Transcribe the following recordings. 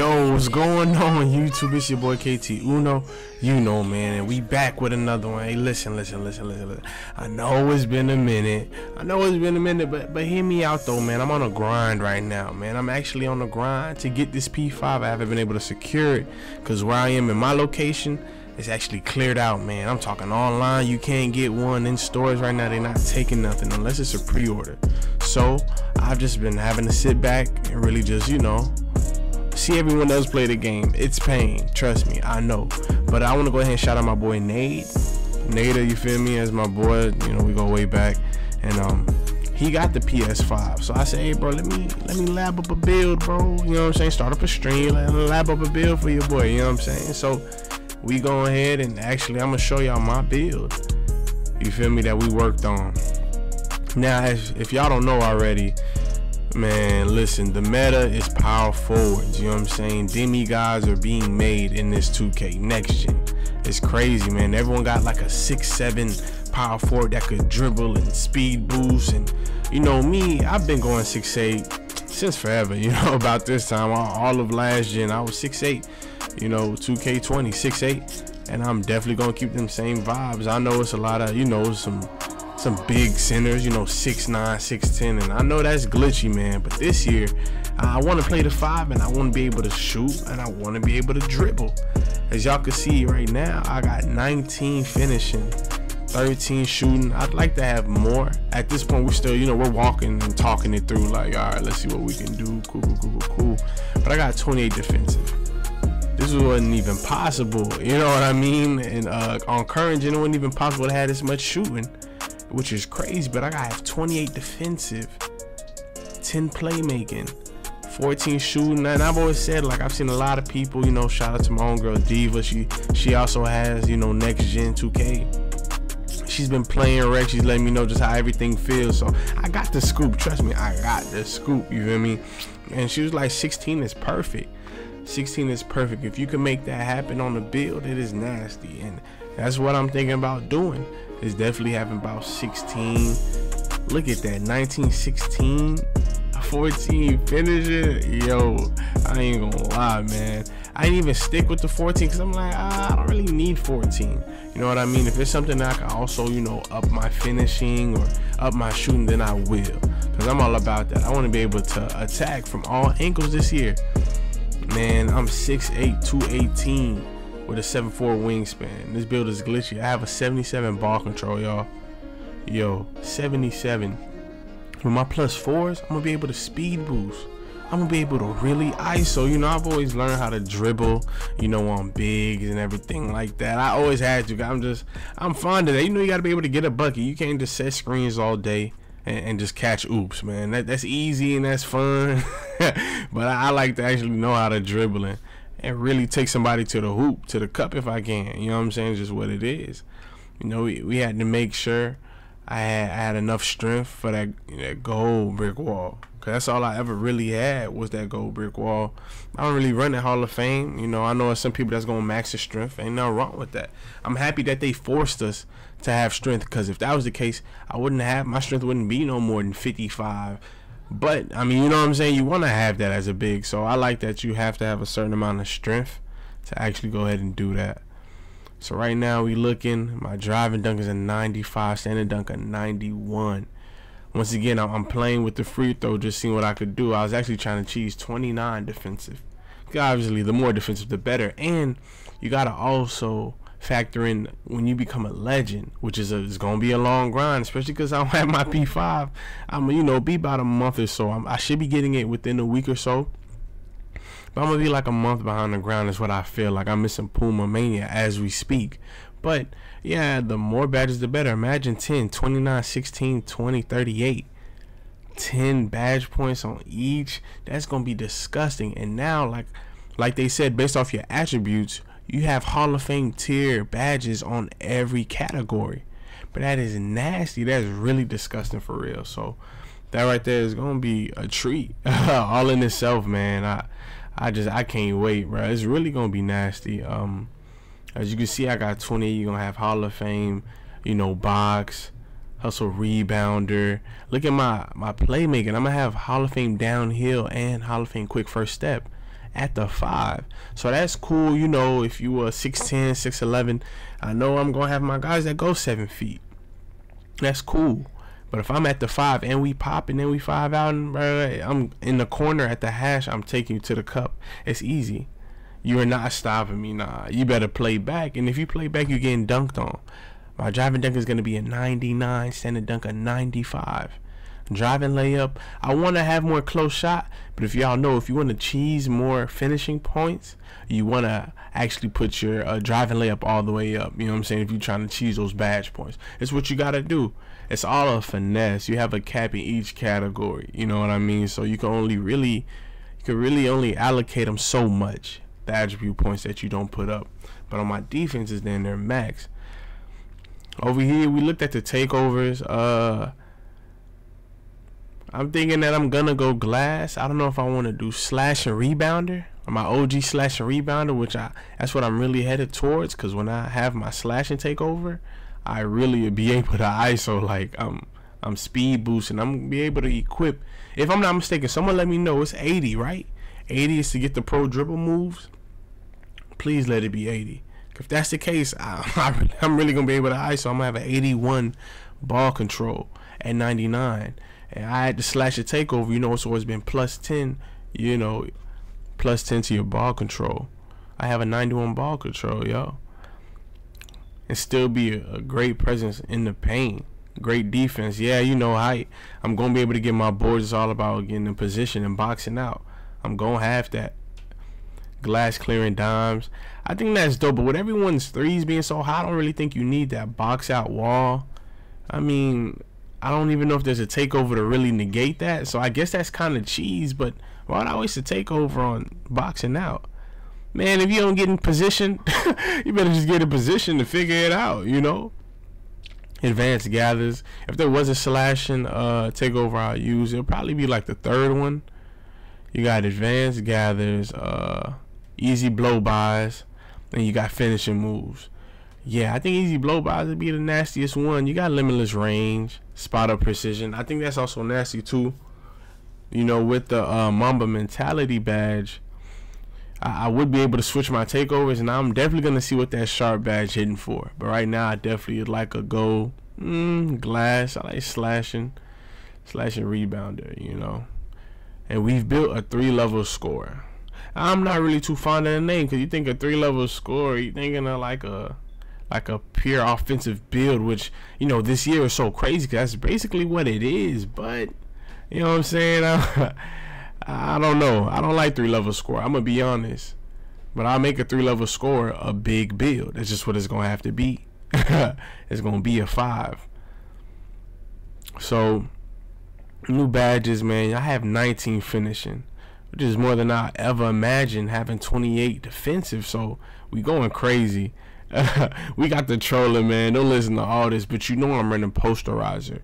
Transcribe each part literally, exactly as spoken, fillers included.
Yo, what's going on YouTube? It's your boy K T Uno. You know, man, and we back with another one. Hey, listen, listen, listen, listen, listen. I know it's been a minute. I know it's been a minute, but but hear me out though, man. I'm on a grind right now, man. I'm actually on a grind to get this P five. I haven't been able to secure it because where I am in my location, it's actually cleared out, man. I'm talking online. You can't get one in stores right now. They're not taking nothing unless it's a pre-order. So I've just been having to sit back and really just, you know, see everyone else play the game. It's pain, trust me, I know. But I want to go ahead and shout out my boy Nate. Nate, you feel me? As my boy, you know, we go way back, and um, he got the P S five. So I said, hey, bro, let me let me lab up a build, bro. You know what I'm saying? Start up a stream, lab up a build for your boy. You know what I'm saying? So we go ahead and actually, I'm gonna show y'all my build. You feel me? That we worked on. Now, if, if y'all don't know already, man, listen, the meta is power forwards. You know what I'm saying? Demigods are being made in this two K next gen. It's crazy, man. Everyone got like a six seven power forward that could dribble and speed boost. And you know me, I've been going six eight since forever. You know, about this time, all of last gen, I was six eight. You know, two K twenty, six eight, and I'm definitely gonna keep them same vibes. I know it's a lot of, you know, some some big centers, you know, six nine, six ten, and I know that's glitchy, man, but this year I want to play the five, and I want to be able to shoot, and I want to be able to dribble. As y'all can see right now, I got nineteen finishing, thirteen shooting. I'd like to have more. At this point, we're still, you know, we're walking and talking it through, like, all right, let's see what we can do. Cool, cool, cool, cool. But I got twenty-eight defensive. This wasn't even possible, you know what I mean? And uh, on current gen, it wasn't even possible to have this much shooting, which is crazy. But I gotta have twenty-eight defensive, ten playmaking, fourteen shooting. And I've always said, like, I've seen a lot of people, you know, shout out to my own girl Diva. She she also has, you know, next gen two K. She's been playing rec. She's letting me know just how everything feels. So I got the scoop. Trust me, I got the scoop. You feel me? And she was like, sixteen is perfect. sixteen is perfect. If you can make that happen on the build, it is nasty. And that's what I'm thinking about doing, is definitely having about sixteen. Look at that, nineteen, sixteen, fourteen finisher. Yo, I ain't gonna lie, man, I didn't even stick with the fourteen because I'm like, ah, I don't really need fourteen. You know what I mean? If it's something that I can also, you know, up my finishing or up my shooting, then I will, because I'm all about that. I want to be able to attack from all angles this year. Man, I'm six eight, two eighteen with a seven four wingspan. This build is glitchy. I have a seventy-seven ball control, y'all. Yo, seventy-seven. With my plus fours, I'm going to be able to speed boost. I'm going to be able to really I S O. You know, I've always learned how to dribble, you know, on bigs and everything like that. I always had to. I'm just, I'm fond of that. You know, you got to be able to get a bucket. You can't just set screens all day and, and just catch oops, man. That, that's easy and that's fun. But I, I like to actually know how to dribble and, and really take somebody to the hoop, to the cup if I can. You know what I'm saying? Just what it is. You know, we, we had to make sure I had, I had enough strength for that, you know, that gold brick wall. Because that's all I ever really had, was that gold brick wall. I don't really run the Hall of Fame. You know, I know some people that's going to max their strength. Ain't nothing wrong with that. I'm happy that they forced us to have strength, because if that was the case, I wouldn't have, my strength wouldn't be no more than fifty-five. But I mean, you know what I'm saying, you want to have that as a big. So I like that you have to have a certain amount of strength to actually go ahead and do that. So right now we looking, my driving dunk is a ninety-five, standing dunk a ninety-one. Once again, I'm playing with the free throw, just seeing what I could do. I was actually trying to cheese twenty-nine defensive. Obviously, the more defensive, the better. And you got to also factor in when you become a legend, which is a, it's gonna be a long grind, especially because I don't have my P five. I'm, you know, be about a month or so. I'm, I should be getting it within a week or so, but I'm gonna be like a month behind the ground is what I feel like. I'm missing Puma Mania as we speak. But yeah, the more badges the better. Imagine ten, twenty-nine, sixteen, twenty, thirty-eight, ten badge points on each. That's gonna be disgusting. And now, like like they said, based off your attributes, you have Hall of Fame tier badges on every category. But that is nasty. That's really disgusting, for real. So that right there is gonna be a treat all in itself, man. I I just I can't wait, bro. It's really gonna be nasty. Um as you can see, I got twenty. You're gonna have Hall of Fame, you know, box, hustle, rebounder. Look at my my playmaking. I'm gonna have Hall of Fame downhill and Hall of Fame quick first step. at the five. So that's cool, you know, if you were six ten, six eleven, I know I'm going to have my guys that go seven feet. That's cool. But if I'm at the five and we pop and then we five out and uh, I'm in the corner at the hash, I'm taking you to the cup. It's easy. You're not stopping me. Nah, you better play back. And if you play back, you're getting dunked on. My driving dunk is going to be a ninety-nine, standing dunk a ninety-five. Driving layup, I want to have more close shot, but if y'all know, if you want to cheese more finishing points, you want to actually put your uh, driving layup all the way up. You know what I'm saying? If you're trying to cheese those badge points, it's what you got to do. It's all a finesse. You have a cap in each category. You know what I mean? So you can only really, you can really only allocate them so much, the attribute points that you don't put up. But on my defenses, then they're max. Over here, we looked at the takeovers. Uh, I'm thinking that I'm gonna go glass. I don't know if I want to do slash and rebounder or my O G slash and rebounder, which I that's what I'm really headed towards. Cause when I have my slash and takeover, I really be able to I S O like I'm I'm speed boosting. I'm gonna be able to equip. If I'm not mistaken, someone let me know it's eighty, right? eighty is to get the pro dribble moves. Please let it be eighty. If that's the case, I, I'm really gonna be able to I S O. I'm gonna have an eighty-one ball control at ninety-nine. And I had to slash a takeover, you know, it's always been plus ten, you know, plus ten to your ball control. I have a ninety-one ball control, yo. And still be a, a great presence in the paint. Great defense. Yeah, you know, I, I'm going to be able to get my boards. It's all about getting in position and boxing out. I'm going to have that. Glass clearing dimes. I think that's dope, but with everyone's threes being so high, I don't really think you need that box out wall. I mean, I don't even know if there's a takeover to really negate that. So I guess that's kind of cheese, but why would I waste a takeover on boxing out? Man, if you don't get in position, you better just get in position to figure it out, you know? Advanced gathers. If there was a slashing uh, takeover I'll use, it'll probably be like the third one. You got advanced gathers, uh, easy blow-bys, and you got finishing moves. Yeah, I think easy blow-bys would be the nastiest one. You got limitless range, spot-up precision. I think that's also nasty, too. You know, with the uh, Mamba Mentality badge, I, I would be able to switch my takeovers, and I'm definitely going to see what that sharp badge hitting for. But right now, I definitely would like a go mm, glass. I like slashing, slashing rebounder, you know. And we've built a three-level score. I'm not really too fond of the name because you think a three-level score, you're thinking of like a... like a pure offensive build, which, you know, this year is so crazy because that's basically what it is. But, you know what I'm saying? I, I don't know. I don't like three-level score. I'm going to be honest. But I'll make a three-level score a big build. That's just what it's going to have to be. It's going to be a five. So, new badges, man. I have nineteen finishing, which is more than I ever imagined, having twenty-eight defensive. So, we going crazy. We got the trolling, man. Don't listen to all this, but you know I'm running posterizer,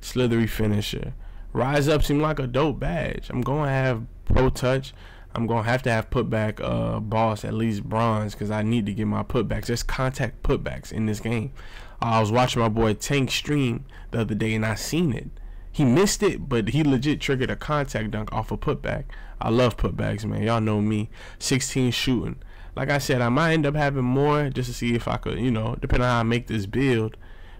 slithery finisher. Rise up seemed like a dope badge. I'm gonna have pro touch. I'm gonna have to have putback uh, boss, at least bronze, because I need to get my putbacks. There's contact putbacks in this game. uh, I was watching my boy Tank stream the other day and I seen it. He missed it, but he legit triggered a contact dunk off a putback. I love putbacks, man. Y'all know me. sixteen shooting. Like I said, I might end up having more just to see if I could, you know, depending on how I make this build.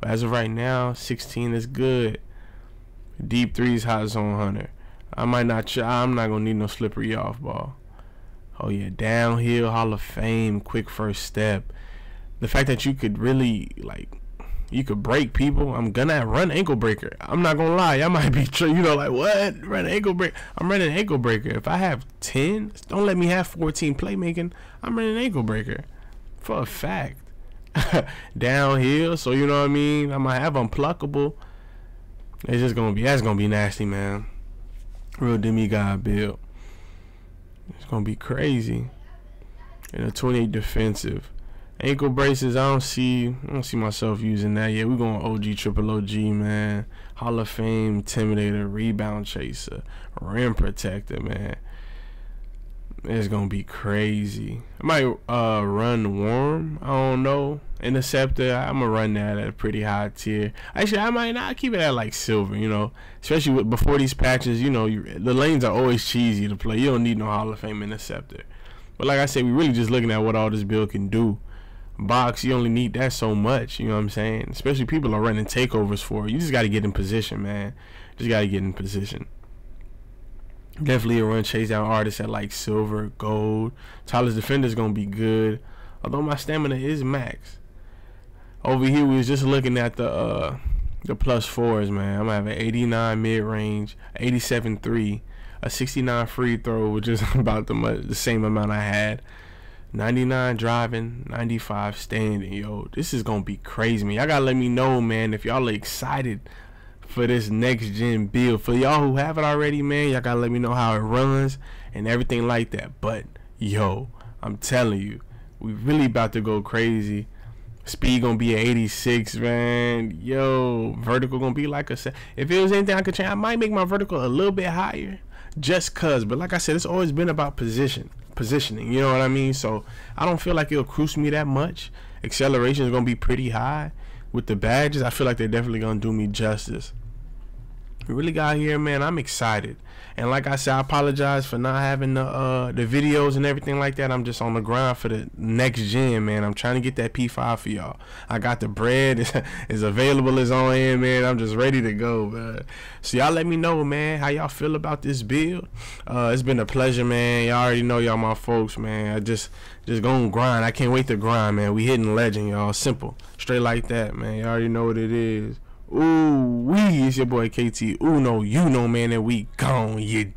But as of right now, sixteen is good. Deep threes, hot zone hunter. I might not, I'm not going to need no slippery off ball. Oh, yeah, downhill, Hall of Fame, quick first step. The fact that you could really, like, you could break people. I'm going to run ankle breaker. I'm not going to lie. I might be, you know, like, what? Run ankle breaker. I'm running ankle breaker. If I have ten, don't let me have fourteen playmaking. I'm running ankle breaker for a fact. Downhill. So, you know what I mean? I might have unpluckable. It's just going to be, that's going to be nasty, man. Real demigod build. It's going to be crazy. And a twenty-eight defensive. Ankle braces, I don't see I don't see myself using that yet. We're going O G, triple O G, man. Hall of Fame, intimidator, rebound chaser, rim protector, man. It's gonna be crazy. I might uh run warm. I don't know. Interceptor, I'm gonna run that at a pretty high tier. Actually, I might not keep it at like silver, you know, especially with before these patches. You know, you, the lanes are always cheesy to play. You don't need no Hall of Fame interceptor. But like I said, we really just looking at what all this build can do. Box, you only need that so much, you know what I'm saying? Especially people are running takeovers for it. You just gotta get in position, man. Just gotta get in position. Definitely a run chase down artists at like silver, gold. Tyler's defender's gonna be good, although my stamina is max. Over here we was just looking at the uh the plus fours, man. I'm gonna have an eighty-nine mid-range, eighty-seven three, a sixty-nine free throw, which is about the much, the same amount I had. ninety-nine driving, ninety-five standing. Yo, this is gonna be crazy, man. Y'all gotta let me know, man, if y'all are excited for this next gen build. For y'all who have it already, man, y'all gotta let me know how it runs and everything like that. But yo, I'm telling you, we really about to go crazy. Speed gonna be an eighty-six, man. Yo, vertical gonna be like a set. If it was anything I could change, I might make my vertical a little bit higher, just cuz. But like I said, it's always been about position positioning, you know what I mean? So I don't feel like it'll cruise me that much. Acceleration is gonna be pretty high with the badges. I feel like they're definitely gonna do me justice. We really got here, man. I'm excited. And like I said, I apologize for not having the uh the videos and everything like that. I'm just on the grind for the next gen, man. I'm trying to get that P five for y'all. I got the bread. It's, it's available. It's on in, man. I'm just ready to go, man. So y'all let me know, man, how y'all feel about this build. Uh it's been a pleasure, man. Y'all already know, y'all my folks, man. I just just gonna grind. I can't wait to grind, man. We hitting legend, y'all. Simple, straight like that, man. Y'all already know what it is. Ooh, we, it's your boy K T Uno, you know, man, and we gone, you